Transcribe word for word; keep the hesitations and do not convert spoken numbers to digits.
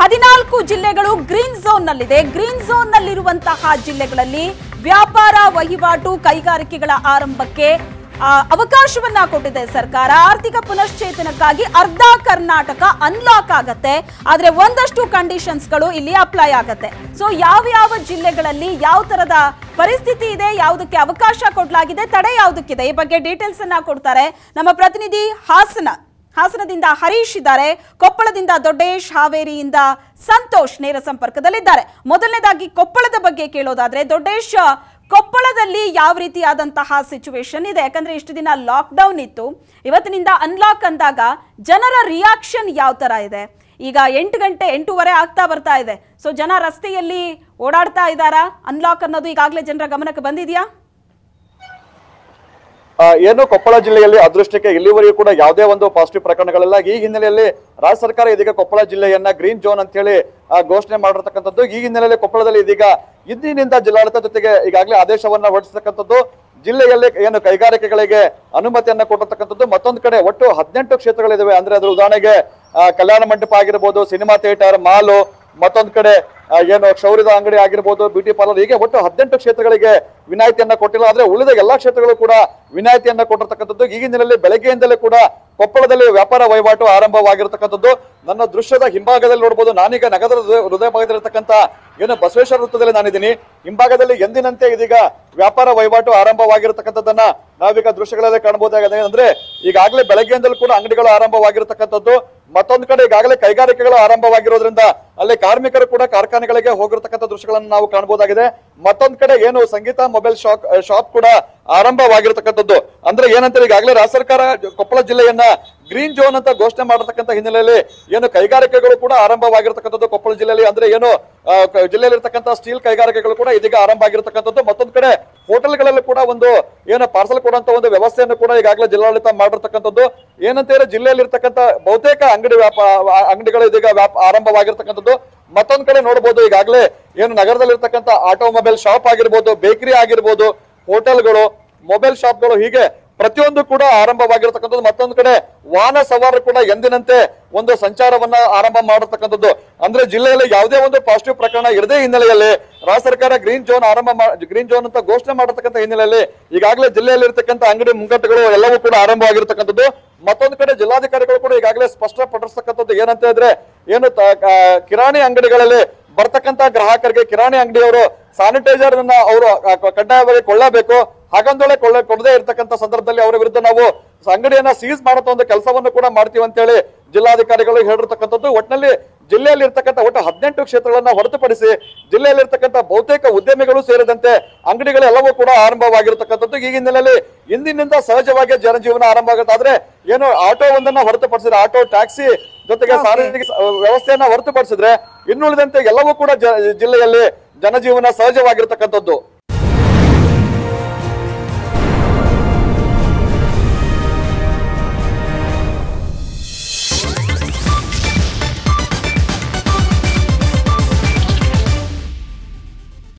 ಹದಿನಾಲ್ಕು ಜಿಲ್ಲೆಗಳು green zone ನಲ್ಲಿದೆ. ಗ್ರೀನ್ ಝೋನ್ ನಲ್ಲಿರುವಂತಹ ಜಿಲ್ಲೆಗಳಲ್ಲಿ ವ್ಯಾಪಾರ ವಹಿವಾಟು ಕೈಗಾರಿಕೆಗಳ ಆರಂಭಕ್ಕೆ ಅವಕಾಶವನ್ನ ಕೊಟ್ಟಿದೆ ಸರ್ಕಾರ. ಆರ್ಥಿಕ ಪುನಶ್ಚೇತನಕ್ಕಾಗಿ ಅರ್ಧ ಕರ್ನಾಟಕ ಅನ್ಲಾಕ್ ಆಗುತ್ತೆ, ಆದರೆ ಒಂದಷ್ಟು ಕಂಡೀಷನ್ಸ್ ಗಳು ಇಲ್ಲಿ ಅಪ್ಲೈ ಆಗುತ್ತೆ. ಸೋ ಯಾವ ಯಾವ ಜಿಲ್ಲೆಗಳಲ್ಲಿ ಯಾವ ತರದ ಪರಿಸ್ಥಿತಿ ಇದೆ, ಯಾವುದಕ್ಕೆ ಅವಕಾಶ ಕೊಡಲಾಗಿದೆ, ತಡೆ ಯಾವುದಕ್ಕಿದೆ, ಈ ಬಗ್ಗೆ ಡೀಟೇಲ್ಸ್ ಅನ್ನು ಕೊಡ್ತಾರೆ ನಮ್ಮ ಪ್ರತಿನಿಧಿ ಹಾಸನ. ಹಾಸನದಿಂದ ಹರೀಶ್ ಇದ್ದಾರೆ, ಕೊಪ್ಪಳದಿಂದ ದೊಡ್ಡೇಶ್, ಹಾವೇರಿಯಿಂದ ಸಂತೋಷ್ ನೇರ ಸಂಪರ್ಕದಲ್ಲಿದ್ದಾರೆ. ಮೊದಲನೇದಾಗಿ ಕೊಪ್ಪಳದ ಬಗ್ಗೆ ಕೇಳೋದಾದ್ರೆ, ದೊಡ್ಡೇಶ್, ಕೊಪ್ಪಳದಲ್ಲಿ ಯಾವ ರೀತಿಯಾದಂತಹ ಸಿಚುವೇಶನ್ ಇದೆ? ಯಾಕಂದ್ರೆ ಇಷ್ಟು ದಿನ ಲಾಕ್ಡೌನ್ ಇತ್ತು, ಇವತ್ತಿನಿಂದ ಅನ್ಲಾಕ್ ಅಂದಾಗ ಜನರ ರಿಯಾಕ್ಷನ್ ಯಾವ ತರ ಇದೆ? ಈಗ ಎಂಟು ಗಂಟೆ ಎಂಟೂವರೆ ಆಗ್ತಾ ಬರ್ತಾ ಇದೆ. ಸೊ ಜನ ರಸ್ತೆಯಲ್ಲಿ ಓಡಾಡ್ತಾ ಇದ್ದಾರಾ? ಅನ್ಲಾಕ್ ಅನ್ನೋದು ಈಗಾಗಲೇ ಜನರ ಗಮನಕ್ಕೆ ಬಂದಿದೆಯಾ? ಏನು ಕೊಪ್ಪಳ ಜಿಲ್ಲೆಯಲ್ಲಿ ಅದೃಷ್ಟಕ್ಕೆ ಇಲ್ಲಿವರೆಗೂ ಕೂಡ ಯಾವುದೇ ಒಂದು ಪಾಸಿಟಿವ್ ಪ್ರಕರಣಗಳಿಲ್ಲ. ಈ ಹಿನ್ನೆಲೆಯಲ್ಲಿ ರಾಜ್ಯ ಸರ್ಕಾರ ಇದೀಗ ಕೊಪ್ಪಳ ಜಿಲ್ಲೆಯನ್ನ ಗ್ರೀನ್ ಝೋನ್ ಅಂತ ಹೇಳಿ ಘೋಷಣೆ ಮಾಡಿರ್ತಕ್ಕಂಥದ್ದು. ಈ ಹಿನ್ನೆಲೆಯಲ್ಲಿ ಕೊಪ್ಪಳದಲ್ಲಿ ಇದೀಗ ಇಂದಿನಿಂದ ಜಿಲ್ಲಾಡಳಿತ ಜೊತೆಗೆ ಈಗಾಗಲೇ ಆದೇಶವನ್ನ ಹೊರಡಿಸತಕ್ಕಂಥದ್ದು. ಜಿಲ್ಲೆಯಲ್ಲಿ ಏನು ಕೈಗಾರಿಕೆಗಳಿಗೆ ಅನುಮತಿಯನ್ನ ಕೊಟ್ಟಿರ್ತಕ್ಕಂಥದ್ದು. ಮತ್ತೊಂದು ಕಡೆ ಒಟ್ಟು ಹದಿನೆಂಟು ಕ್ಷೇತ್ರಗಳಿದಾವೆ. ಅಂದ್ರೆ ಅದರ ಉದಾಹರಣೆಗೆ ಕಲ್ಯಾಣ ಮಂಟಪ ಆಗಿರ್ಬೋದು, ಸಿನಿಮಾ ಥಿಯೇಟರ್, ಮಾಲು, ಮತ್ತೊಂದು ಕಡೆ ಏನು ಕ್ಷೌರಿದ ಅಂಗಡಿ ಆಗಿರ್ಬೋದು, ಬ್ಯೂಟಿ ಪಾರ್ಲರ್, ಹೀಗೆ ಒಟ್ಟು ಹದಿನೆಂಟು ಕ್ಷೇತ್ರಗಳಿಗೆ ವಿನಾಯಿತಿಯನ್ನ ಕೊಟ್ಟಿಲ್ಲ. ಆದ್ರೆ ಉಳಿದ ಎಲ್ಲಾ ಕ್ಷೇತ್ರಗಳು ಕೂಡ ವಿನಾಯಿತಿಯನ್ನ ಕೊಟ್ಟಿರ್ತಕ್ಕಂಥದ್ದು. ಈ ಹಿನ್ನೆಲೆಯಲ್ಲಿ ಬೆಳಗ್ಗೆಯಿಂದಲೇ ಕೂಡ ಕೊಪ್ಪಳದಲ್ಲಿ ವ್ಯಾಪಾರ ವಹಿವಾಟು ಆರಂಭವಾಗಿರ್ತಕ್ಕಂಥದ್ದು. ನನ್ನ ದೃಶ್ಯದ ಹಿಂಭಾಗದಲ್ಲಿ ನೋಡಬಹುದು. ನಾನೀಗ ನಗರದ ಹೃದಯ ಭಾಗದಲ್ಲಿರ್ತಕ್ಕಂಥ ಏನು ಬಸವೇಶ್ವರ ವೃತ್ತದಲ್ಲಿ ನಾನಿದ್ದೀನಿ. ಹಿಂಭಾಗದಲ್ಲಿ ಎಂದಿನಂತೆ ಇದೀಗ ವ್ಯಾಪಾರ ವಹಿವಾಟು ಆರಂಭವಾಗಿರ್ತಕ್ಕಂಥದ್ದನ್ನ ನಾವೀಗ ದೃಶ್ಯಗಳಲ್ಲೇ ಕಾಣಬಹುದಾಗಿದೆ. ಅಂದ್ರೆ ಈಗಾಗಲೇ ಬೆಳಗ್ಗೆಯಿಂದಲೂ ಕೂಡ ಅಂಗಡಿಗಳು ಆರಂಭವಾಗಿರ್ತಕ್ಕಂಥದ್ದು. ಮತ್ತೊಂದು ಕಡೆ ಈಗಾಗಲೇ ಕೈಗಾರಿಕೆಗಳು ಆರಂಭವಾಗಿರೋದ್ರಿಂದ ಅಲ್ಲಿ ಕಾರ್ಮಿಕರು ಕೂಡ ಕಾರ್ಖಾನೆಗಳಿಗೆ ಹೋಗಿರ್ತಕ್ಕಂಥ ದೃಶ್ಯಗಳನ್ನು ನಾವು ಕಾಣಬಹುದಾಗಿದೆ. ಮತ್ತೊಂದು ಕಡೆ ಏನು ಸಂಗೀತ ಮೊಬೈಲ್ ಶಾಪ್ ಶಾಪ್ ಕೂಡ ಆರಂಭವಾಗಿರ್ತಕ್ಕಂಥದ್ದು. ಅಂದ್ರೆ ಏನಂತಾರೆ, ಈಗಾಗಲೇ ರಾಜ್ಯ ಸರ್ಕಾರ ಕೊಪ್ಪಳ ಜಿಲ್ಲೆಯನ್ನ ಗ್ರೀನ್ ಝೋನ್ ಅಂತ ಘೋಷಣೆ ಮಾಡಿರ್ತಕ್ಕಂಥ ಹಿನ್ನೆಲೆಯಲ್ಲಿ ಏನು ಕೈಗಾರಿಕೆಗಳು ಕೂಡ ಆರಂಭವಾಗಿರ್ತಕ್ಕಂಥದ್ದು ಕೊಪ್ಪಳ ಜಿಲ್ಲೆಯಲ್ಲಿ. ಅಂದ್ರೆ ಏನು ಜಿಲ್ಲೆಯಲ್ಲಿರ್ತಕ್ಕಂಥ ಸ್ಟೀಲ್ ಕೈಗಾರಿಕೆಗಳು ಕೂಡ ಇದೀಗ ಆರಂಭ ಆಗಿರ್ತಕ್ಕಂಥದ್ದು. ಮತ್ತೊಂದು ಕಡೆ ಹೋಟೆಲ್ಗಳಲ್ಲೂ ಕೂಡ ಒಂದು ಏನೋ ಪಾರ್ಸಲ್ ಕೊಡುವಂತ ಒಂದು ವ್ಯವಸ್ಥೆಯನ್ನು ಕೂಡ ಈಗಾಗಲೇ ಜಿಲ್ಲಾಡಳಿತ ಮಾಡಿರ್ತಕ್ಕಂಥದ್ದು. ಏನಂತ ಹೇಳಿದ್ರೆ, ಜಿಲ್ಲೆಯಲ್ಲಿರ್ತಕ್ಕಂಥ ಬಹುತೇಕ ಅಂಗಡಿ ವ್ಯಾಪಾರ ಅಂಗಡಿಗಳು ಇದೀಗ ಆರಂಭವಾಗಿರ್ತಕ್ಕಂಥದ್ದು. ಮತ್ತೊಂದು ಕಡೆ ನೋಡಬಹುದು, ಈಗಾಗಲೇ ಏನು ನಗರದಲ್ಲಿರ್ತಕ್ಕಂಥ ಆಟೋಮೊಬೈಲ್ ಶಾಪ್ ಆಗಿರ್ಬೋದು, ಬೇಕರಿ ಆಗಿರ್ಬೋದು, ಹೋಟೆಲ್ಗಳು, ಮೊಬೈಲ್ ಶಾಪ್ಗಳು, ಹೀಗೆ ಪ್ರತಿಯೊಂದು ಕೂಡ ಆರಂಭವಾಗಿರ್ತಕ್ಕಂಥದ್ದು. ಮತ್ತೊಂದು ಕಡೆ ವಾಹನ ಸವಾರರು ಕೂಡ ಎಂದಿನಂತೆ ಒಂದು ಸಂಚಾರವನ್ನ ಆರಂಭ ಮಾಡತಕ್ಕಂಥದ್ದು. ಅಂದ್ರೆ ಜಿಲ್ಲೆಯಲ್ಲಿ ಯಾವುದೇ ಒಂದು ಪಾಸಿಟಿವ್ ಪ್ರಕರಣ ಇರದೇ ಹಿನ್ನೆಲೆಯಲ್ಲಿ ರಾಜ್ಯ ಸರ್ಕಾರ ಗ್ರೀನ್ ಝೋನ್ ಆರಂಭ ಗ್ರೀನ್ ಝೋನ್ ಅಂತ ಘೋಷಣೆ ಮಾಡತಕ್ಕಂಥ ಹಿನ್ನೆಲೆಯಲ್ಲಿ ಈಗಾಗಲೇ ಜಿಲ್ಲೆಯಲ್ಲಿರ್ತಕ್ಕಂಥ ಅಂಗಡಿ ಮುಂಗಟ್ಟುಗಳು ಎಲ್ಲವೂ ಕೂಡ ಆರಂಭವಾಗಿರ್ತಕ್ಕಂಥದ್ದು. ಮತ್ತೊಂದು ಕಡೆ ಜಿಲ್ಲಾಧಿಕಾರಿಗಳು ಕೂಡ ಈಗಾಗಲೇ ಸ್ಪಷ್ಟಪಡಿಸತಕ್ಕಂಥದ್ದು ಏನಂತ ಹೇಳಿದ್ರೆ, ಏನು ಕಿರಾಣಿ ಅಂಗಡಿಗಳಲ್ಲಿ ಬರ್ತಕ್ಕಂಥ ಗ್ರಾಹಕರಿಗೆ ಕಿರಾಣಿ ಅಂಗಡಿಯವರು ಸ್ಯಾನಿಟೈಸರ್ ಅನ್ನ ಅವರು ಕಡ್ಡಾಯವಾಗಿ ಕೊಳ್ಳಬೇಕು. ಹಾಗೊಂದೊಳೆ ಕೊಳ್ಳ ಕೊಡದೇ ಇರತಕ್ಕಂಥ ಸಂದರ್ಭದಲ್ಲಿ ಅವರ ವಿರುದ್ಧ ನಾವು ಅಂಗಡಿಯನ್ನ ಸೀಸ್ ಮಾಡುವಂತ ಒಂದು ಕೆಲಸವನ್ನು ಕೂಡ ಮಾಡ್ತೀವಿ ಅಂತ ಹೇಳಿ ಜಿಲ್ಲಾಧಿಕಾರಿಗಳು ಹೇಳಿರ್ತಕ್ಕಂಥದ್ದು. ಒಟ್ಟಿನಲ್ಲಿ ಜಿಲ್ಲೆಯಲ್ಲಿ ಇರ್ತಕ್ಕಂಥ ಒಟ್ಟು ಹದಿನೆಂಟು ಕ್ಷೇತ್ರಗಳನ್ನ ಹೊರತುಪಡಿಸಿ ಜಿಲ್ಲೆಯಲ್ಲಿ ಇರ್ತಕ್ಕಂಥ ಬಹುತೇಕ ಉದ್ಯಮಿಗಳು ಸೇರಿದಂತೆ ಅಂಗಡಿಗಳೆಲ್ಲವೂ ಕೂಡ ಆರಂಭವಾಗಿರ್ತಕ್ಕಂಥದ್ದು. ಈ ಹಿನ್ನೆಲೆಯಲ್ಲಿ ಇಂದಿನಿಂದ ಸಹಜವಾಗಿ ಜನಜೀವನ ಆರಂಭ ಆಗುತ್ತೆ. ಆದ್ರೆ ಏನು ಆಟೋ ಒಂದನ್ನ ಹೊರತುಪಡಿಸಿದ್ರೆ, ಆಟೋ ಟ್ಯಾಕ್ಸಿ ಜೊತೆಗೆ ಸಾರ್ವಜನಿಕ ವ್ಯವಸ್ಥೆಯನ್ನ ಹೊರತುಪಡಿಸಿದ್ರೆ ಇನ್ನುಳಿದಂತೆ ಎಲ್ಲವೂ ಕೂಡ ಜಿಲ್ಲೆಯಲ್ಲಿ ಜನಜೀವನ ಸಹಜವಾಗಿರ್ತಕ್ಕಂಥದ್ದು.